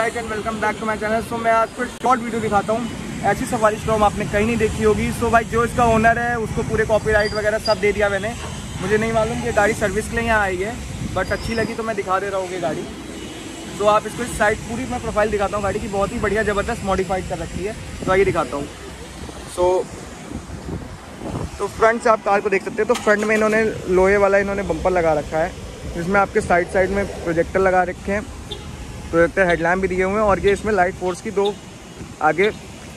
Guys and welcome back to my channel. So मैं आज कुछ शॉर्ट वीडियो दिखाता हूँ, ऐसी सफारी स्टॉर्म आपने कहीं नहीं देखी होगी। सो भाई जो इसका ओनर है उसको पूरे कॉपीराइट वगैरह सब दे दिया मैंने। मुझे नहीं मालूम ये गाड़ी सर्विस के लिए यहाँ आई है, बट अच्छी लगी तो मैं दिखा दे रहा हूँ ये गाड़ी। तो आप इसको इस साइड पूरी मैं प्रोफाइल दिखाता हूँ गाड़ी की, बहुत ही बढ़िया ज़बरदस्त मॉडिफाइड कर रखी है, तो आइए दिखाता हूँ। तो फ्रंट से आप कार को देख सकते हैं। तो फ्रंट में इन्होंने लोहे वाला इन्होंने बम्पर लगा रखा है, जिसमें आपके साइड साइड में प्रोजेक्टर लगा रखे हैं, प्रोजेक्टर हेडलैम्प भी दिए हुए हैं, और ये इसमें लाइट फोर्स की दो आगे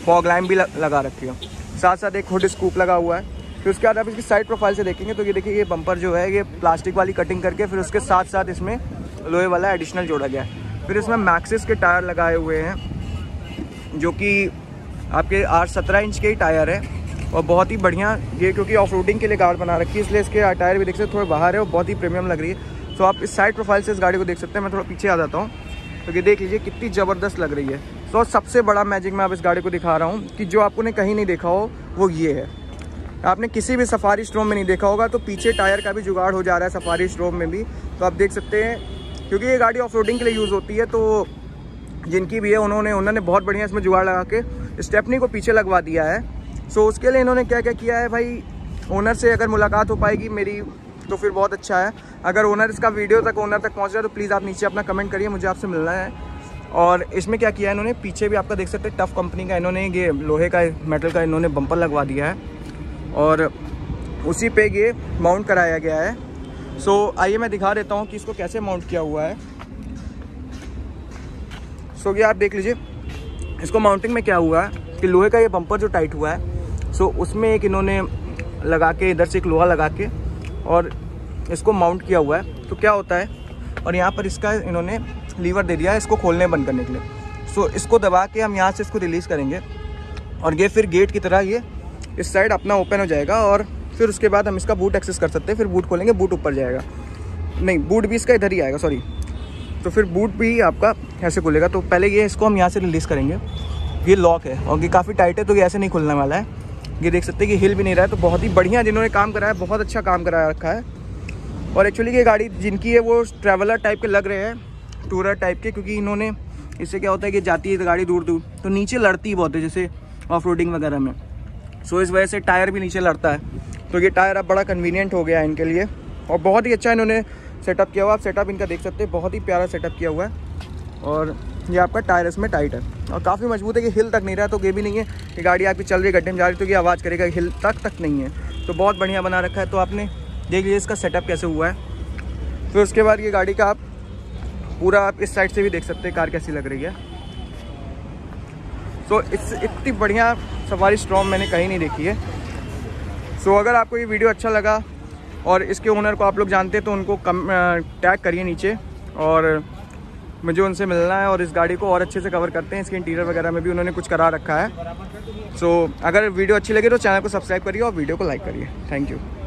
फॉग लैम्प भी लगा रखी है, साथ साथ एक हुड स्कूप लगा हुआ है। फिर उसके बाद आप इसकी साइड प्रोफाइल से देखेंगे तो ये देखिए, ये बम्पर जो है ये प्लास्टिक वाली कटिंग करके फिर उसके साथ साथ इसमें लोहे वाला एडिशनल जोड़ा गया है। फिर इसमें मैक्सिस के टायर लगाए हुए हैं, जो कि आपके 17 इंच के ही टायर है, और बहुत ही बढ़िया ये, क्योंकि ऑफ रोडिंग के लिए कार बना रखी है, इसलिए इसके टायर भी देख सकते थोड़े बाहर है और बहुत ही प्रीमियम लग रही है। तो आप इस साइड प्रोफाइल से इस गाड़ी को देख सकते हैं। मैं थोड़ा पीछे आ जाता हूँ तो ये देख लीजिए कितनी ज़बरदस्त लग रही है। तो सबसे बड़ा मैजिक मैं आप इस गाड़ी को दिखा रहा हूँ कि जो आपको ने कहीं नहीं देखा हो वो ये है, आपने किसी भी सफारी स्टॉर्म में नहीं देखा होगा। तो पीछे टायर का भी जुगाड़ हो जा रहा है सफारी स्टॉर्म में भी, तो आप देख सकते हैं, क्योंकि ये गाड़ी ऑफ रोडिंग के लिए यूज़ होती है। तो जिनकी भी है उन्होंने बहुत बढ़िया इसमें जुगाड़ लगा के स्टेपनी को पीछे लगवा दिया है। सो उसके लिए इन्होंने क्या क्या किया है भाई, ओनर से अगर मुलाकात हो पाएगी मेरी तो फिर बहुत अच्छा है। अगर ओनर इसका वीडियो तक पहुंच रहा है तो प्लीज़ आप नीचे अपना कमेंट करिए, मुझे आपसे मिलना है। और इसमें क्या किया है इन्होंने, पीछे भी आपका देख सकते हैं टफ कंपनी का इन्होंने ये लोहे का मेटल का इन्होंने बम्पर लगवा दिया है, और उसी पे ये माउंट कराया गया है। सो आइए मैं दिखा देता हूँ कि इसको कैसे माउंट किया हुआ है। सो ये आप देख लीजिए इसको माउंटिंग में क्या हुआ है कि लोहे का ये बम्पर जो टाइट हुआ है, सो उसमें एक इन्होंने लगा के इधर से एक लोहा लगा के और इसको माउंट किया हुआ है। तो क्या होता है, और यहाँ पर इसका इन्होंने लीवर दे दिया है इसको खोलने बंद करने के लिए। सो इसको दबा के हम यहाँ से इसको रिलीज़ करेंगे और ये फिर गेट की तरह ये इस साइड अपना ओपन हो जाएगा, और फिर उसके बाद हम इसका बूट एक्सेस कर सकते हैं। फिर बूट खोलेंगे, बूट ऊपर जाएगा, नहीं बूट भी इसका इधर ही आएगा, सॉरी। तो फिर बूट भी आपका ऐसे खुलेगा। तो पहले ये इसको हम यहाँ से रिलीज़ करेंगे, ये लॉक है और ये काफ़ी टाइट है तो ये ऐसे नहीं खुलने वाला है। ये देख सकते हैं कि हिल भी नहीं रहा है। तो बहुत ही बढ़िया जिन्होंने काम कराया, बहुत अच्छा काम करा रखा है। और एक्चुअली ये गाड़ी जिनकी है वो ट्रैवलर टाइप के लग रहे हैं, टूरर टाइप के, क्योंकि इन्होंने इससे क्या होता है कि जाती है गाड़ी दूर दूर तो नीचे लड़ती बहुत है, जैसे ऑफ रोडिंग वगैरह में। सो इस वजह से टायर भी नीचे लड़ता है, तो ये टायर अब बड़ा कन्वीनियंट हो गया है इनके लिए, और बहुत ही अच्छा इन्होंने सेटअप किया हुआ। आप सेटअप इनका देख सकते हैं, बहुत ही प्यारा सेटअप किया हुआ है। और ये आपका टायर इसमें टाइट है और काफ़ी मजबूत है कि हिल तक नहीं रहा। तो ये भी नहीं है कि गाड़ी आपकी चल रही गड्ढे में जा रही तो ये आवाज़ करेगा, हिल तक नहीं है, तो बहुत बढ़िया बना रखा है। तो आपने देख लीजिए इसका सेटअप कैसे हुआ है। फिर उसके बाद ये गाड़ी का आप पूरा आप इस साइड से भी देख सकते हैं कार कैसी लग रही है। सो इतनी बढ़िया सफारी स्टॉर्म मैंने कहीं नहीं देखी है। सो अगर आपको ये वीडियो अच्छा लगा और इसके ओनर को आप लोग जानते हैं तो उनको टैग करिए नीचे, और मुझे उनसे मिलना है और इस गाड़ी को और अच्छे से कवर करते हैं। इसके इंटीरियर वगैरह में भी उन्होंने कुछ करा रखा है। सो अगर वीडियो अच्छी लगे तो चैनल को सब्सक्राइब करिए और वीडियो को लाइक करिए। Thank you.